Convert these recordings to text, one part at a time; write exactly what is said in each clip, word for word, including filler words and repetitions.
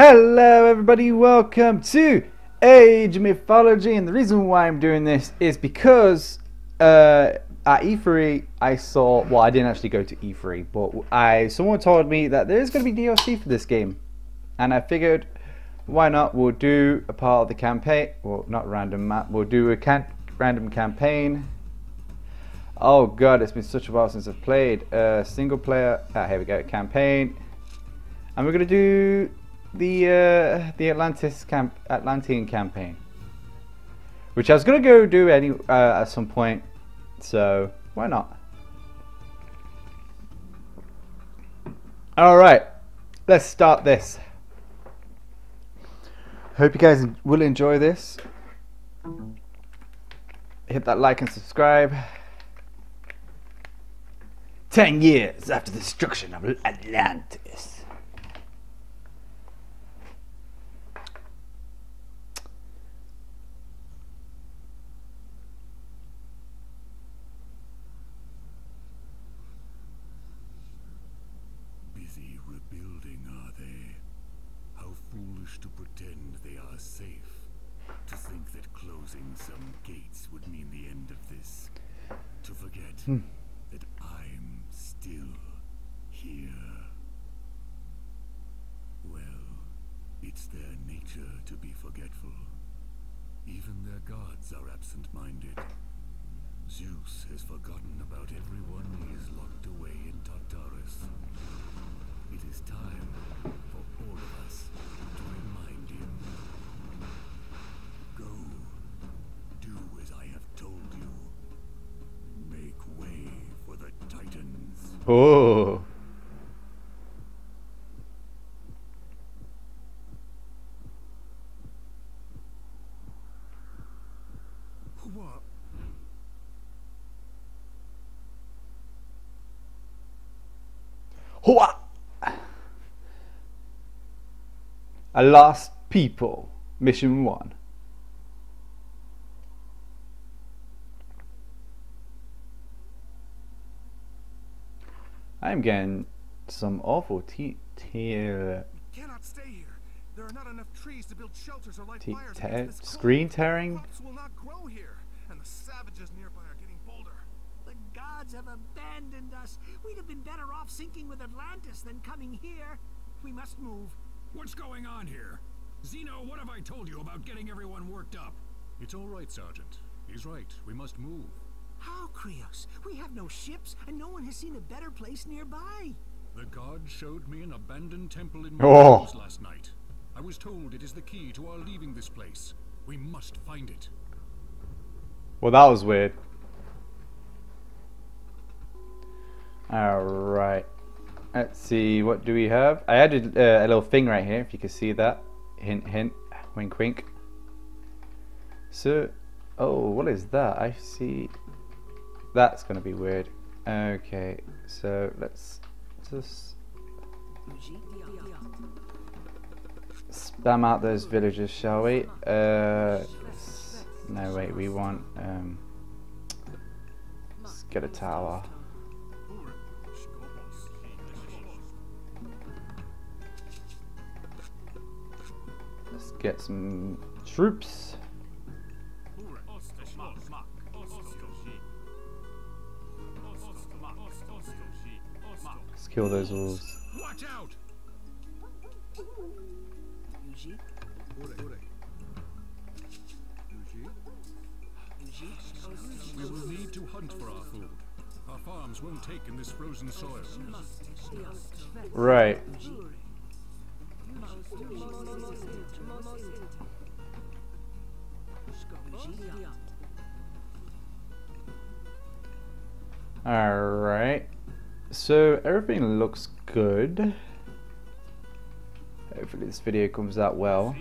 Hello everybody, welcome to Age of Mythology, and the reason why I'm doing this is because uh, at E three I saw, well I didn't actually go to E three, but I someone told me that there's going to be D L C for this game, and I figured why not, we'll do a part of the campaign, well not random map, we'll do a can random campaign. Oh god, it's been such a while since I've played, uh, single player, ah, here we go, campaign, and we're going to do the uh, the Atlantis camp Atlantean campaign, which I was gonna go do any uh, at some point, so why not? All right, let's start this. Hope you guys will enjoy this. Hit that like and subscribe. Ten years after the destruction of Atlantis. Hmm. That I'm still here. Well, it's their nature to be forgetful. Even their gods are absent-minded. Zeus has forgotten about everyone he has locked away in Tartarus. It is time for all of us to remind him. Go, do as I have told you. Way for the Titans. Oh. What? What? A lost people. Mission one. I'm getting some awful tea. We cannot stay here. There are not enough trees to build shelters or light fires. Screen tearing. Crops will not grow here, and the savages nearby are getting bolder. The gods have abandoned us. We'd have been better off sinking with Atlantis than coming here. We must move. What's going on here? Zeno, what have I told you about getting everyone worked up? It's all right, Sergeant. He's right. We must move. How, Krios? We have no ships, and no one has seen a better place nearby. The god showed me an abandoned temple in Moros oh. last night. I was told it is the key to our leaving this place. We must find it. Well, that was weird. Alright. Let's see, what do we have? I added uh, a little thing right here, if you can see that. Hint, hint. Wink, wink. So, oh, what is that? I see... That's gonna be weird. Okay, so let's just spam out those villagers, shall we? Uh, no, wait, we want. Um, let's get a tower. Let's get some troops. Kill those wolves. Watch out. We will need to hunt for our food. Our farms won't take in this frozen soil. Right. All right. So everything looks good. Hopefully this video comes out well.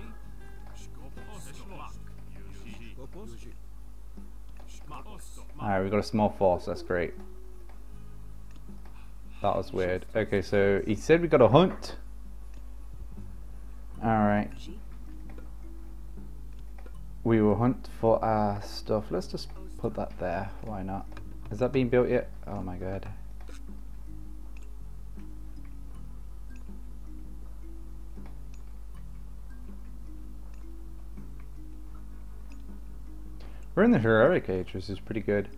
Alright, we got a small force, that's great. That was weird. Okay, so he said we got a hunt. Alright. We will hunt for our stuff. Let's just put that there. Why not? Is that being built yet? Oh my god. We're in the Heroic Age, which is pretty good.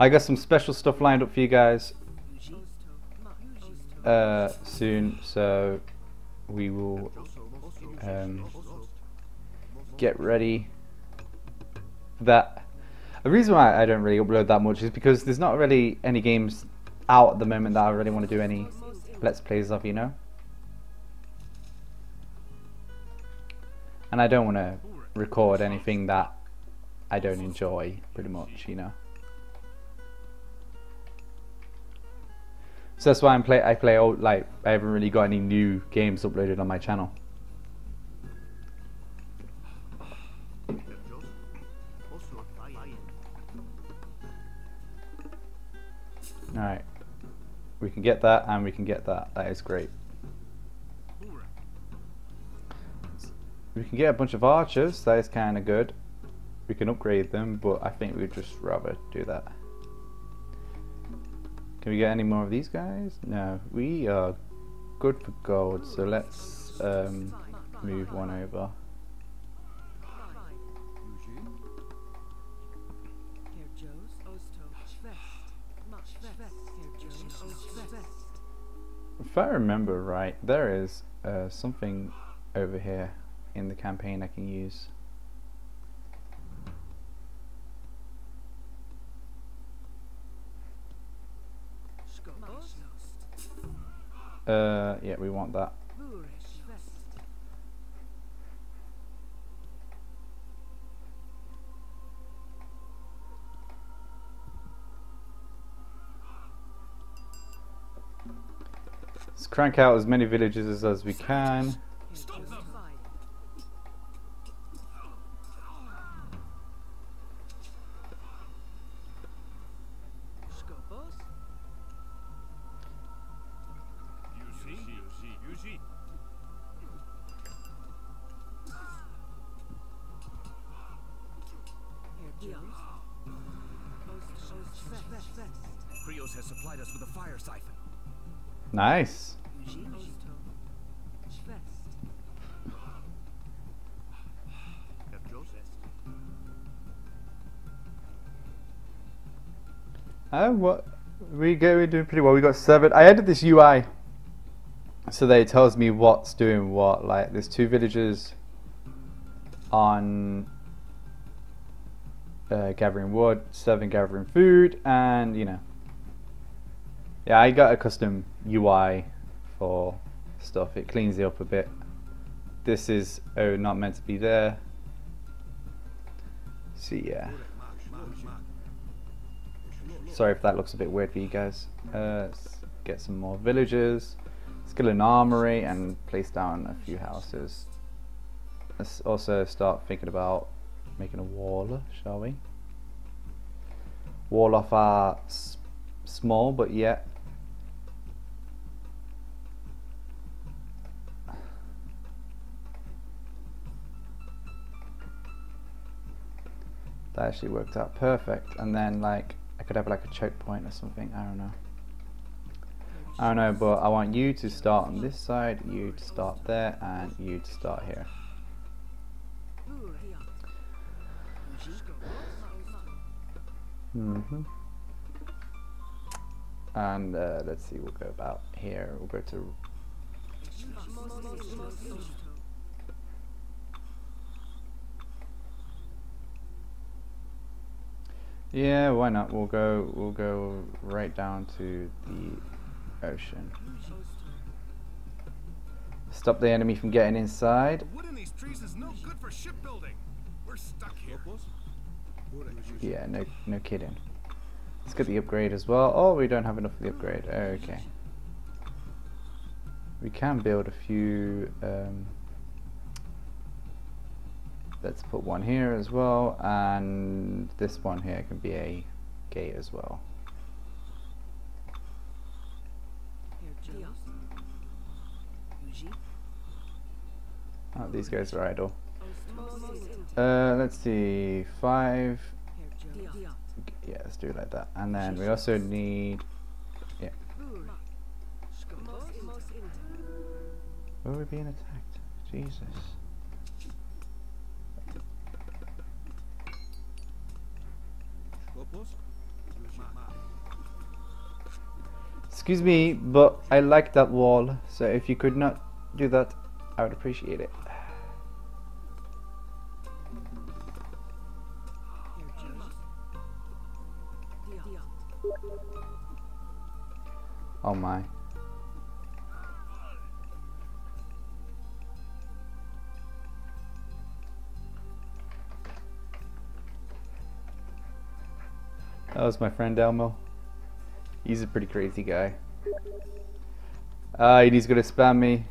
I got some special stuff lined up for you guys uh, soon, so we will um, get ready for that. The reason why I don't really upload that much is because there's not really any games out at the moment that I really want to do any Let's Plays of, you know? And I don't want to record anything that I don't enjoy, pretty much, you know. So that's why I'm play. I play old. Like I haven't really got any new games uploaded on my channel. All right, we can get that, and we can get that. That is great. We can get a bunch of archers, that is kind of good. We can upgrade them, but I think we'd just rather do that. Can we get any more of these guys? No, we are good for gold, so let's um, move one over. If I remember right, there is uh, something over here in the campaign I can use. Uh, yeah, we want that. Let's crank out as many villages as, as we can. Krios has supplied us with a fire siphon. Nice. Oh, what we go? We're doing pretty well. We got seven. I added this U I, so that it tells me what's doing what. Like, there's two villages on. Uh, gathering wood, seven gathering food, and you know, yeah, I got a custom U I for stuff. It cleans it up a bit. This is oh, not meant to be there. So yeah, sorry if that looks a bit weird for you guys. Uh, let's get some more villages. Let's get an armory and place down a few houses. Let's also start thinking about making a wall, shall we? Wall off our s small, but yet. That actually worked out perfect. And then, like, I could have like a choke point or something. I don't know. I don't know, but I want you to start on this side, you to start there, and you to start here. Mm-hmm. And uh, let's see, we'll go about here. We'll go to. Yeah, why not? We'll go. We'll go right down to the ocean. Stop the enemy from getting inside. The wood in these trees is no good for shipbuilding. We're stuck here. Yeah, no, no kidding. Let's get the upgrade as well. Oh, we don't have enough of the upgrade. Okay. We can build a few. Um, let's put one here as well, and this one here can be a gate as well. Oh, these guys are idle. Uh, let's see, five. Yeah, let's do it like that. And then we also need. Yeah. Were we being attacked? Jesus. Excuse me, but I like that wall, so if you could not do that, I would appreciate it. Oh my. That was my friend Elmo. He's a pretty crazy guy. Ah, uh, he's gonna spam me.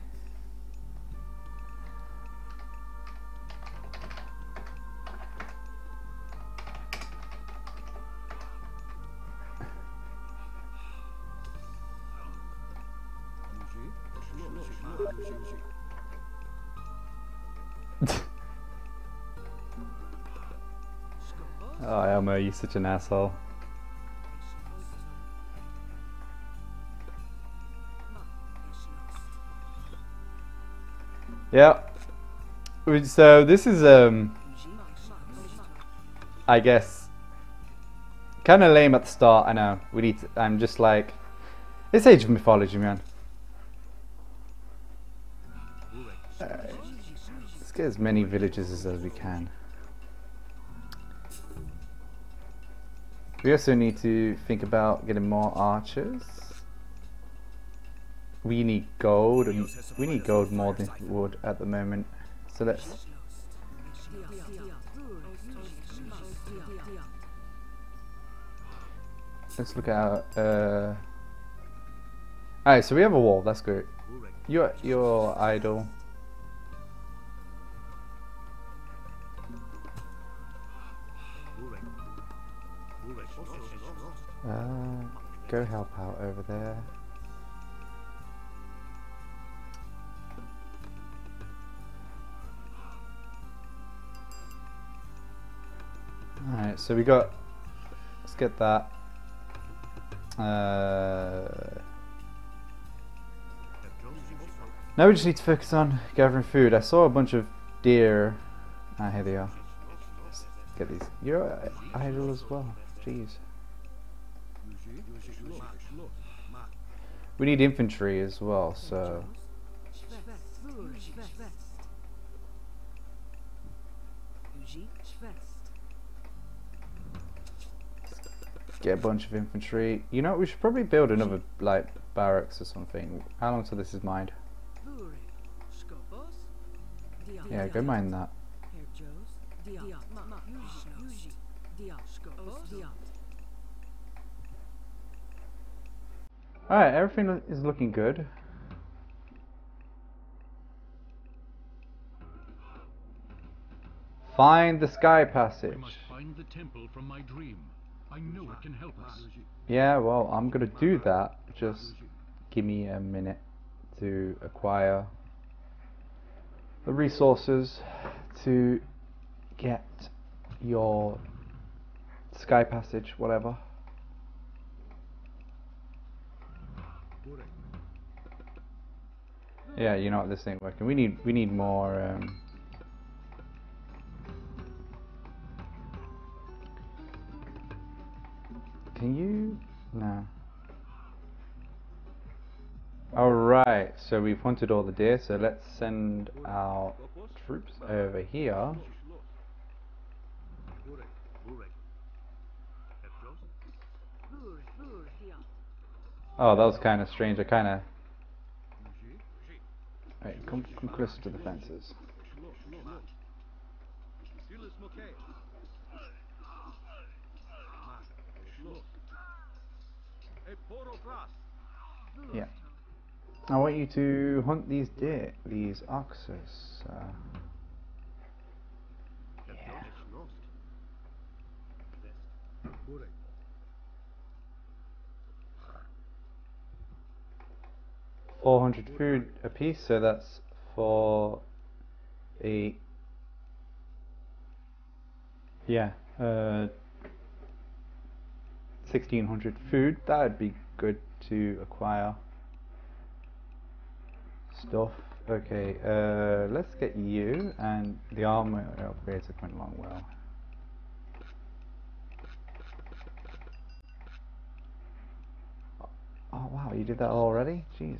Oh, Elmo, you're such an asshole. Yeah. So this is, um, I guess, kind of lame at the start. I know. We need. To, I'm just like, it's Age of Mythology, man. Uh, let's get as many villages as, as we can. We also need to think about getting more archers. We need gold, and we need gold more than wood at the moment. So let's. Let's look at our. Uh, Alright, so we have a wall, that's good. You're, you're idle. Uh, go help out over there. Alright, so we got, let's get that, uh, now we just need to focus on gathering food. I saw a bunch of deer, ah here they are, let's get these. You're idle as well, jeez. We need infantry as well, so. Get a bunch of infantry. You know, we should probably build another like barracks or something. How long till this is mined? Yeah, go mine that. Alright, everything is looking good. Find the sky passage. I must find the temple from my dream. I know it can help us. Yeah, well, I'm gonna do that. Just give me a minute to acquire the resources to get your sky passage, whatever. Yeah, you know what, this ain't working. We need we need more. Um, Can you? No. Alright, so we've hunted all the deer, so let's send our troops over here. Oh, that was kind of strange. I kind of. Alright, come, come closer to the fences. Yeah, I want you to hunt these deer, these oxus. Uh, yeah. Four hundred food apiece, so that's for a yeah. Uh, sixteen hundred food, that would be good to acquire stuff. Okay, uh, let's get you, and the armor upgrades are going along well. Oh, you did that already? Jesus.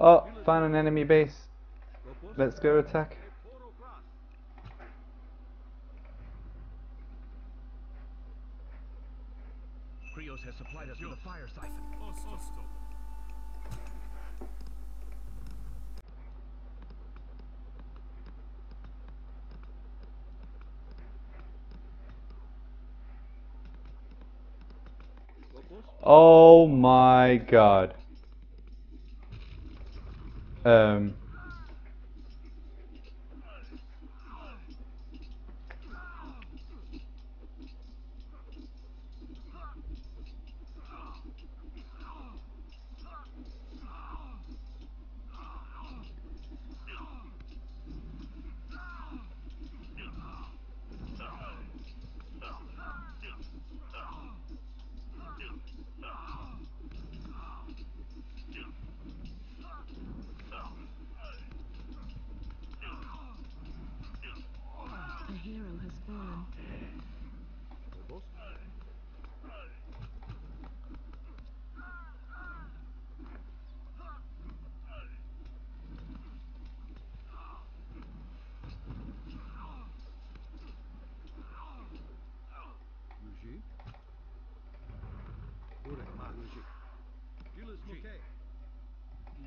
Oh, find an enemy base. Let's go attack. Krios has supplied us with a fire siphon. Oh my god. Um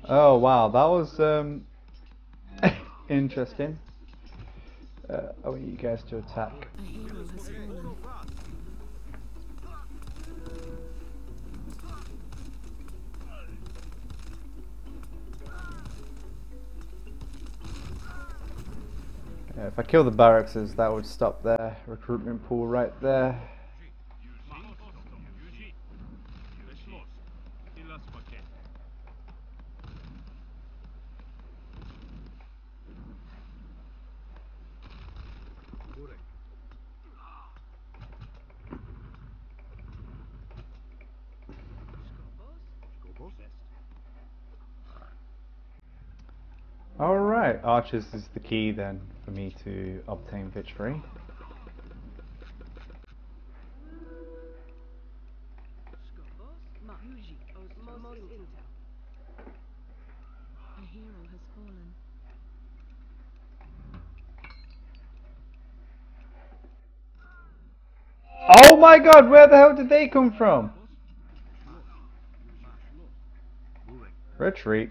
Oh wow, that was um, interesting. Uh, I want you guys to attack. Yeah, if I kill the barracks, that would stop their recruitment pool right there. Alright, archers is the key then for me to obtain victory. A hero has fallen. Oh my god, where the hell did they come from? Retreat.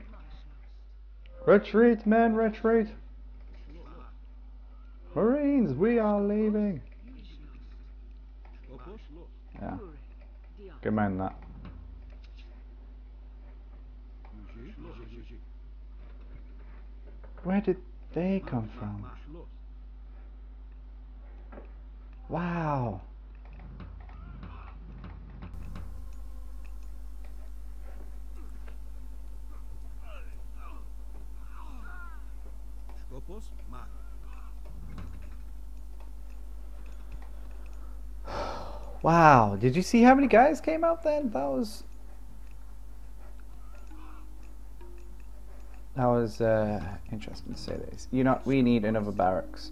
Retreat, men, retreat! Marines, we are leaving! Yeah. Good man, that. Where did they come from? Wow! Wow, did you see how many guys came out then? That was That was uh, interesting to say this. You know, we need another barracks.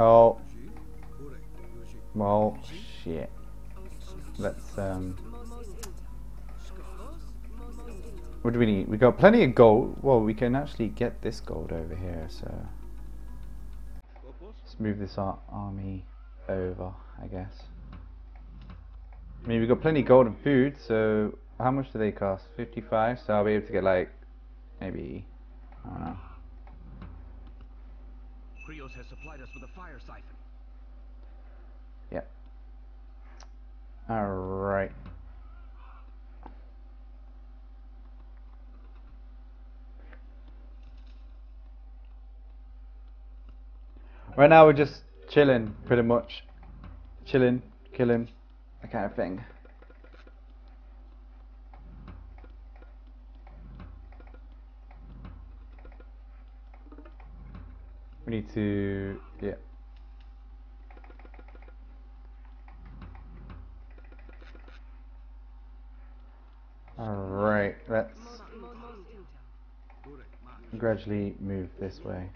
Oh, well, shit. Let's, um, what do we need? We got plenty of gold. Well, we can actually get this gold over here, so let's move this ar army over, I guess. I mean, we've got plenty of gold and food, so how much do they cost? fifty-five, so I'll be able to get like, maybe, I don't know. Krios has supplied us with a fire siphon. Yep. Alright. Right now we're just chilling, pretty much. Chilling, killing, that kind of thing. We need to, yeah. Alright, let's gradually move this way.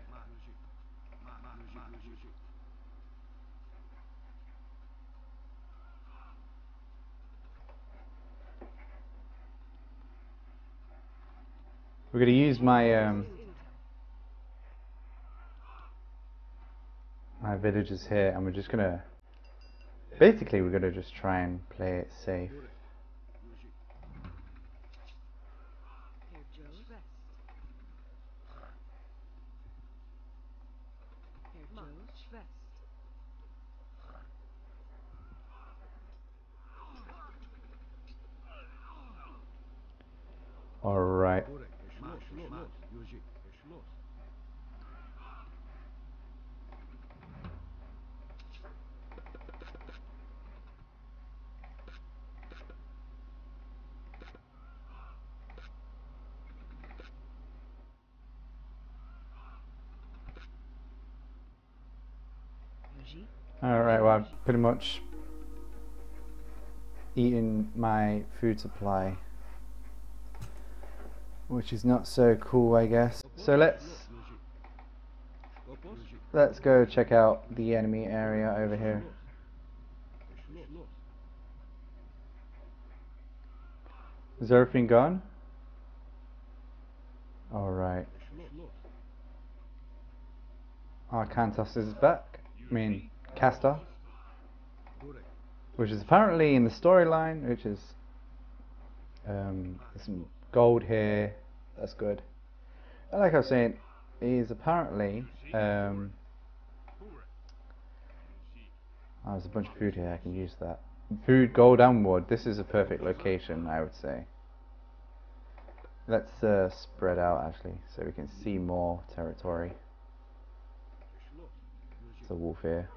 We're going to use my um, my villagers here, and we're just going to basically we're going to just try and play it safe. All right. All right, well, I've pretty much eaten my food supply, which is not so cool, I guess. So let's let's go check out the enemy area over here. Is everything gone? All right. Arkantos is back. I mean, Castor, which is apparently in the storyline, which is um, some gold here. That's good. And like I was saying, he's apparently um, oh, there's a bunch of food here, I can use that. Food, gold and wood. This is a perfect location, I would say. Let's uh, spread out actually so we can see more territory. There's a wolf here.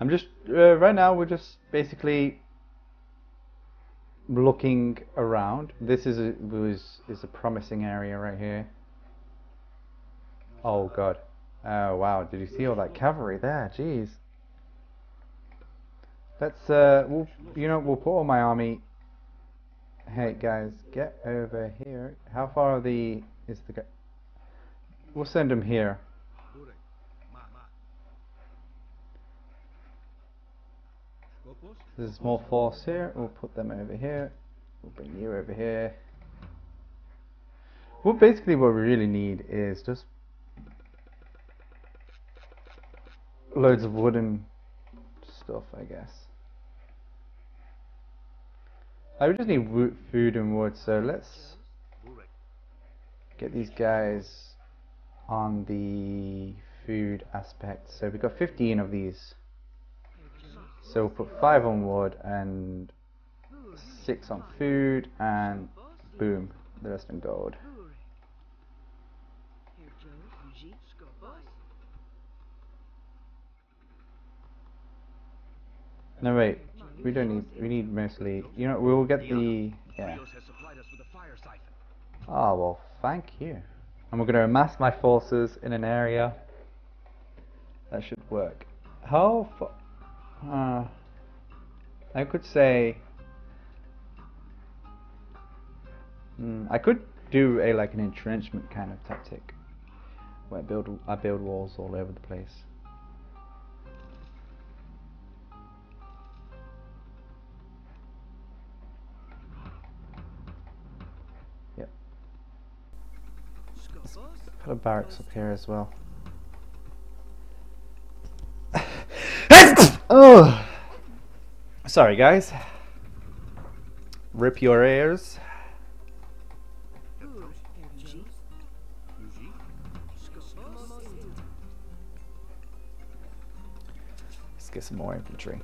I'm just uh, right now we're just basically looking around. This is a was is a promising area right here. Oh god. Oh wow, did you see all that cavalry there? Jeez. Let's uh we'll, you know, we'll put all my army. Hey guys, get over here. How far are the is the guy? We'll send them here. There's a small force here, we'll put them over here, we'll bring you over here. Well, basically what we really need is just loads of wooden stuff, I guess. I just need food and wood, so let's get these guys on the food aspect. So we've got fifteen of these. So we'll put five on wood and six on food, and boom, the rest in gold. No wait, we don't need. We need mostly. You know, we'll get the. Yeah. Oh well, thank you. And we're going to amass my forces in an area. That should work. How far? Uh, I could say mm, I could do a like an entrenchment kind of tactic where I build I build walls all over the place. let's put a barracks up here as well. Oh, sorry guys. Rip your ears. Let's get some more infantry.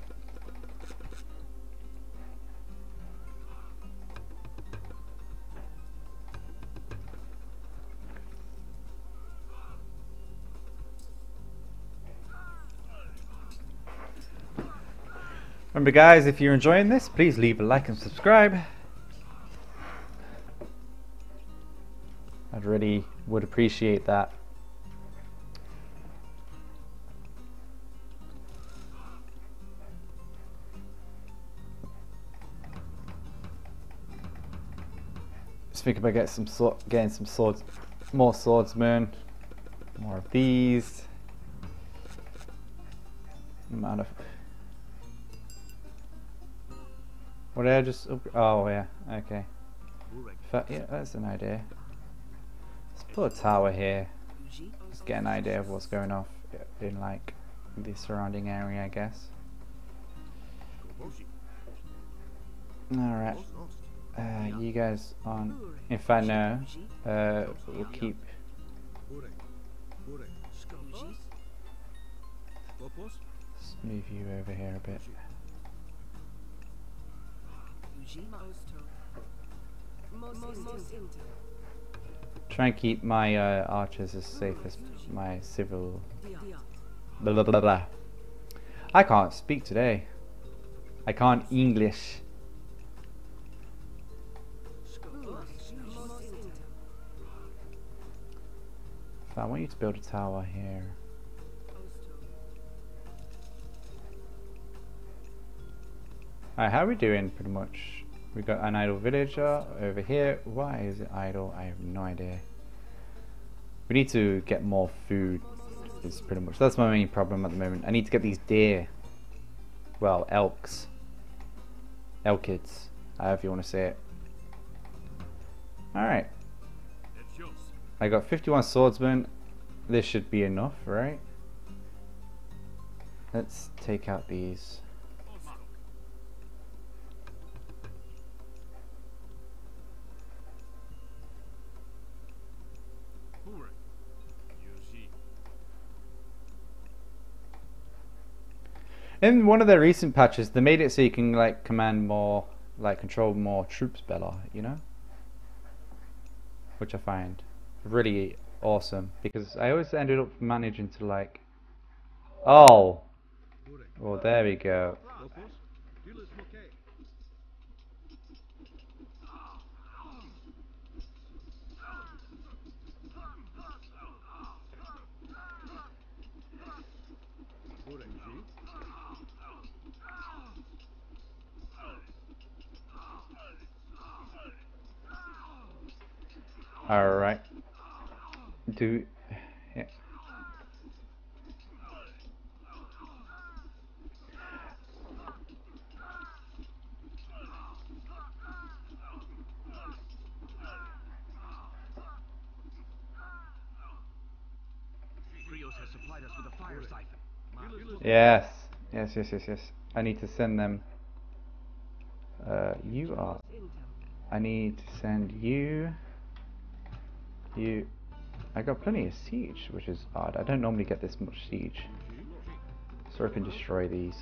Remember guys, if you're enjoying this, please leave a like and subscribe. I'd really would appreciate that. Just think about getting some sword, getting some swords, more swordsmen, more of these. Amount of. What did I just... Oh yeah, okay. Yeah, that's an idea. Let's put a tower here. Let's get an idea of what's going off in like the surrounding area, I guess. Alright. Uh, you guys on... If I know, uh, we'll keep... Let's move you over here a bit. Try and keep my uh, archers as safe as my civil. Blah, blah, blah, blah. I can't speak today. I can't English. So I want you to build a tower here. Alright, how are we doing pretty much? We got an idle villager over here. Why is it idle? I have no idea. We need to get more food. It's pretty much that's my main problem at the moment. I need to get these deer. Well, elks. Elkids, however you want to say it. Alright. I got fifty-one swordsmen. This should be enough, right? Let's take out these. In one of their recent patches, they made it so you can like command more, like control more troops better, you know? Which I find really awesome because I always ended up managing to like... Oh! Well, there we go. All right. Do yeah. Krios has supplied us with a fire siphon. Yes, yes, yes, yes, yes. I need to send them. Uh, you are. I need to send you. You, I got plenty of siege, which is odd. I don't normally get this much siege, so I can destroy these.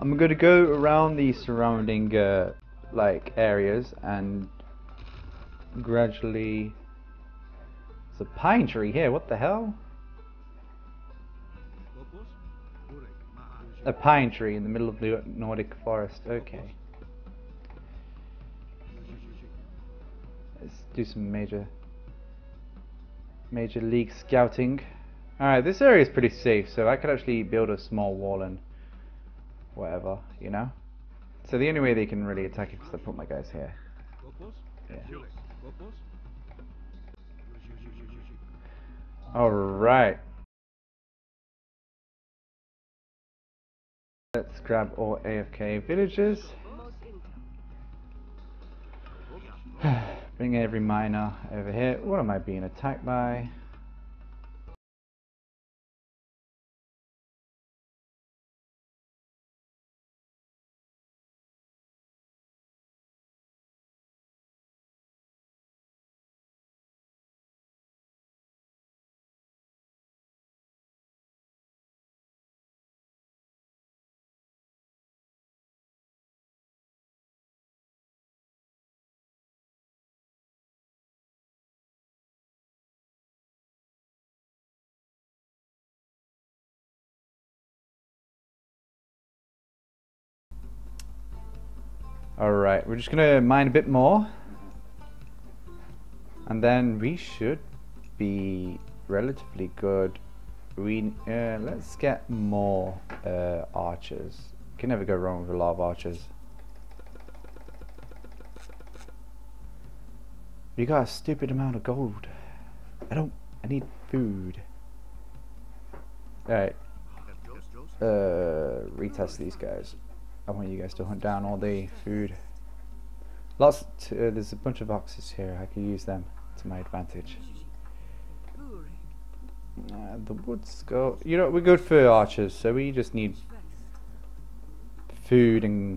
I'm gonna go around the surrounding uh, like areas and gradually. There's a pine tree here. What the hell? A pine tree in the middle of the Nordic forest. Okay. Let's do some major, major league scouting. Alright, this area is pretty safe, so I could actually build a small wall and whatever, you know? So the only way they can really attack it is to put my guys here. Yeah. Alright. Let's grab all A F K villagers. Bring every miner over here. What am I being attacked by? Alright, we're just gonna mine a bit more and then we should be relatively good. We uh, let's get more uh, archers. Can never go wrong with a lot of archers. You got a stupid amount of gold. I don't I need food. Alright, uh, retest these guys. I want you guys to hunt down all the food. Lots. To, uh, there's a bunch of boxes here. I can use them to my advantage. Uh, the woods go. You know, we're good for archers, so we just need food and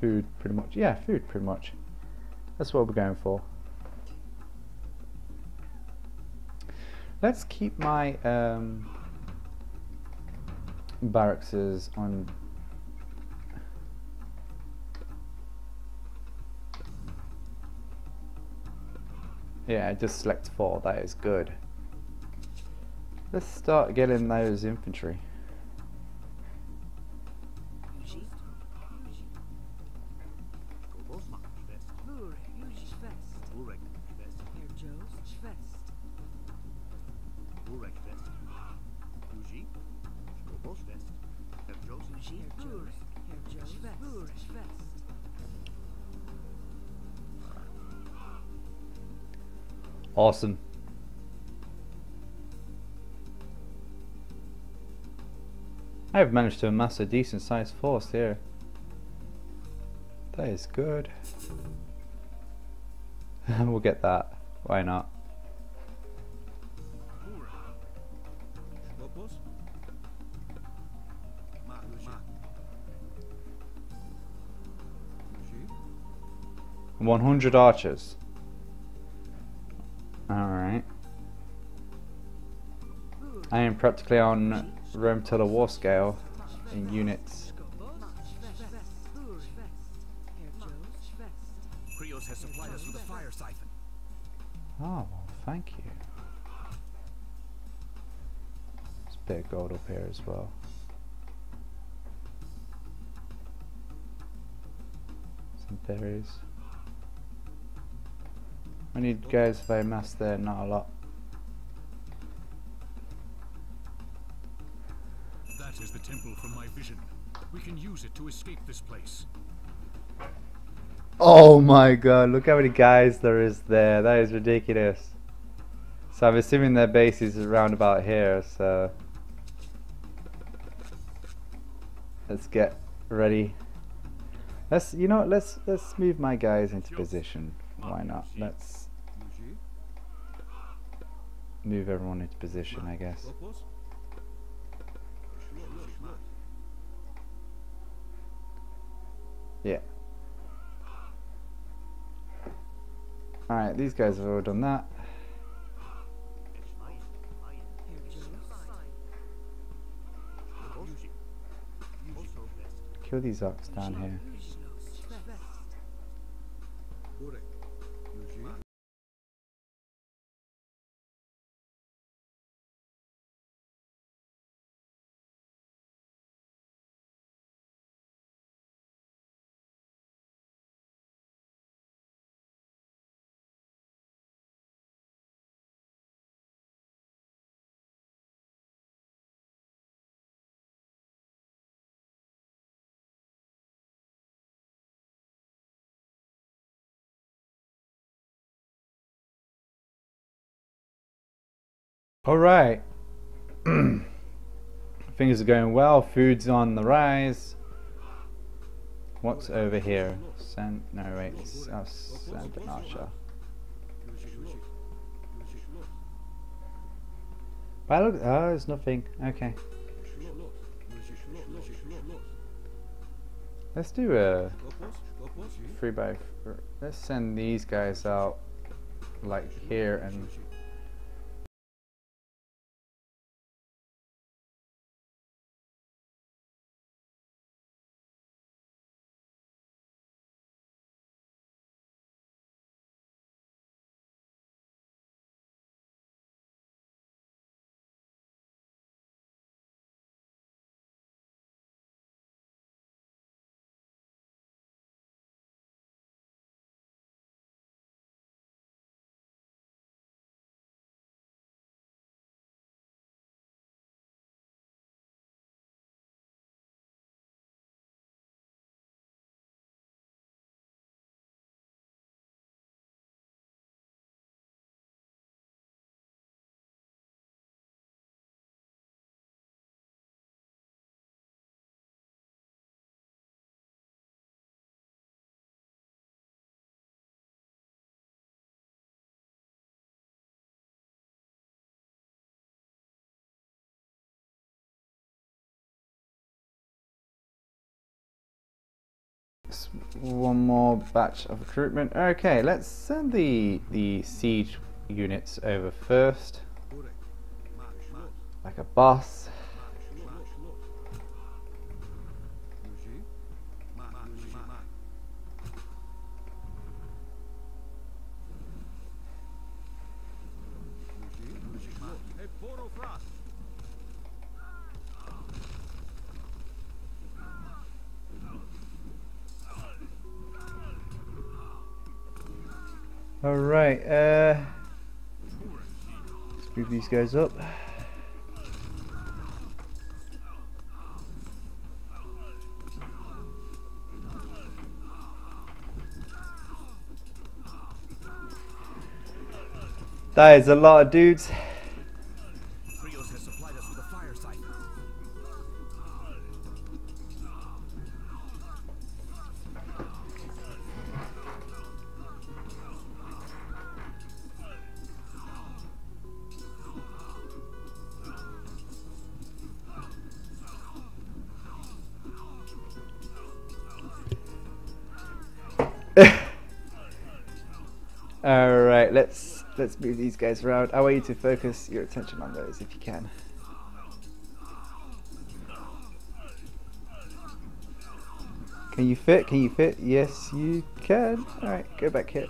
food, pretty much. Yeah, food, pretty much. That's what we're going for. Let's keep my um, barracks on. Yeah, just select four, that is good. Let's start getting those infantry. Awesome. I have managed to amass a decent sized force here. That is good. We'll get that. Why not? one hundred archers. Alright. I am practically on Rome to the war scale in units. Krios has supplied us with a fire siphon. Oh, well, thank you. There's a bit of gold up here as well. Some berries. I need guys if I amass there, not a lot. That is the temple from my vision. We can use it to escape this place. Oh my god, look how many guys there is there. That is ridiculous. So I'm assuming their base is around about here, so let's get ready. Let's you know what, let's let's move my guys into position. Why not? Let's move everyone into position, I guess. Yeah. Alright, these guys have all done that. Kill these orcs down here. Alright. I Things are going well, food's on the rise. What's over here? San, no wait, oh, Santa Nacha. But I look, oh, there's nothing, okay. Let's do a three by four. Let's send these guys out like here and one more batch of recruitment. Okay, let's send the the siege units over first, like a boss. Alright, uh, let's move these guys up. That is a lot of dudes. Krios has supplied us with a fire site. Alright, let's let's move these guys around. I want you to focus your attention on those if you can. Can you fit? Can you fit? Yes, you can. Alright, go back here.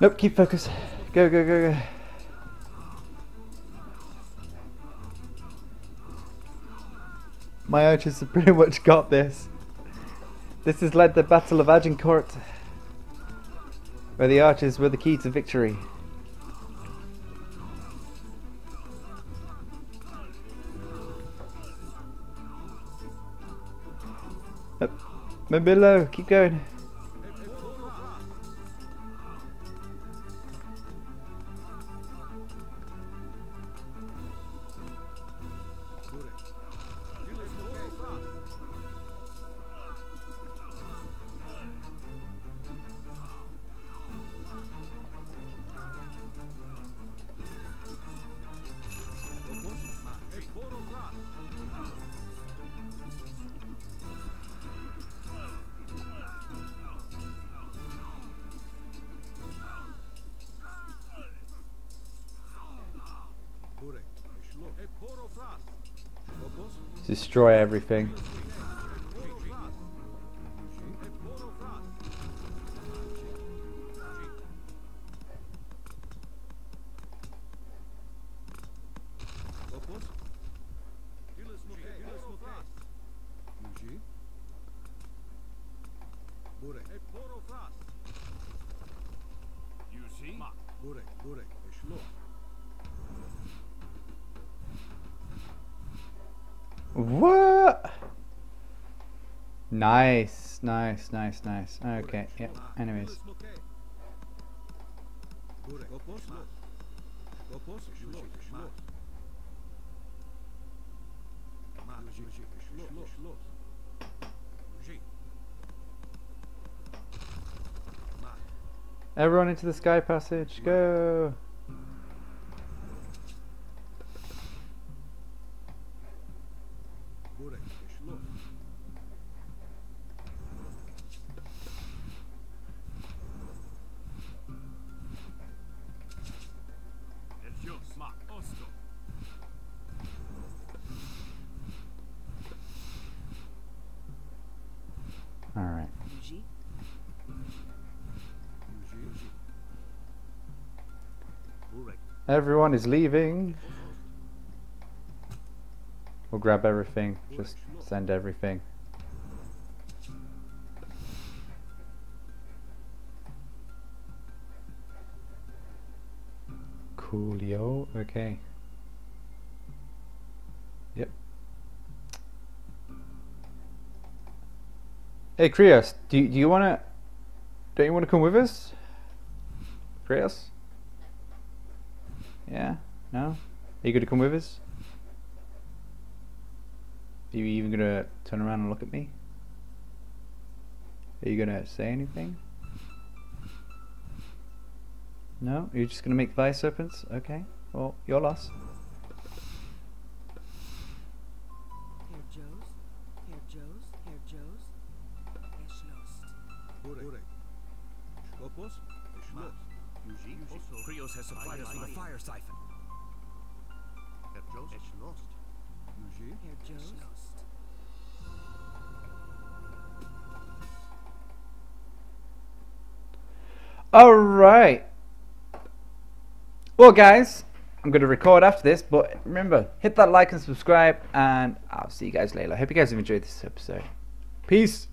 Nope, keep focus. Go, go, go, go. My archers have pretty much got this. This has led the Battle of Agincourt, where the archers were the key to victory. Up, move below, keep going. Destroy everything. Nice, nice, nice, nice. Okay, yeah. Anyways. Everyone into the sky passage, go! Everyone is leaving. We'll grab everything, just send everything. Coolio, okay. Yep. Hey Krios, do, do you wanna, don't you wanna come with us? Krios? Yeah? No? Are you gonna come with us? Are you even gonna turn around and look at me? Are you gonna say anything? No? You're just gonna make fire serpents? Okay. Well, your loss. Krios has supplied us with a fire siphon. Herr Jost? It's lost. Eugene? Herr Jost? Lost. Alright. Well, guys, I'm going to record after this, but remember, hit that like and subscribe, and I'll see you guys later. I hope you guys have enjoyed this episode. Peace.